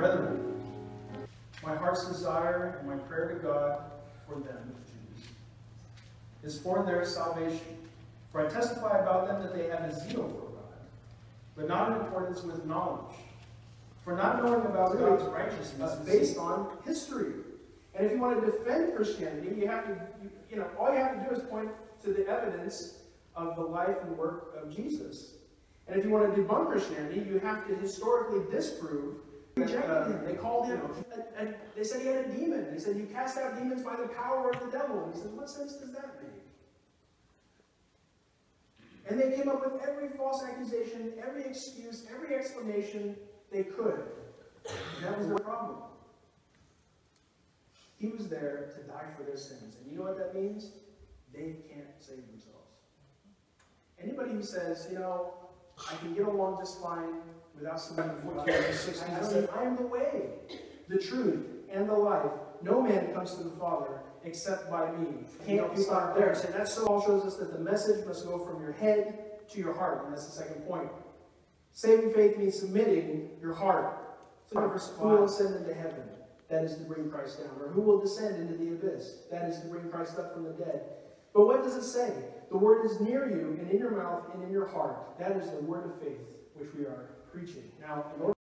brethren. My heart's desire and my prayer to God for them, the Jews, is for their salvation. For I testify about them that they have a zeal for God, but not in accordance with knowledge. For not knowing about God's righteousness is based on history. And if you want to defend Christianity, you have to, all you have to do is point to the evidence of the life and work of Jesus. And if you want to debunk Christianity, you have to historically disprove. They called him, and they said he had a demon. They said, you cast out demons by the power of the devil. And he said, what sense does that make? And they came up with every false accusation, every excuse, every explanation they could. And that was the problem. He was there to die for their sins. And you know what that means? They can't save themselves. Anybody who says, I can get along just fine without somebody I am the way, the truth, and the life. No man comes to the Father except by me. Can't be stopped there. So that Paul shows us that the message must go from your head to your heart. And that's the second point. Saving faith means submitting your heart. So who will ascend into heaven? That is to bring Christ down. Or who will descend into the abyss? That is to bring Christ up from the dead. But what does it say? The word is near you, and in your mouth, and in your heart. That is the word of faith, which we are preaching. Now, in order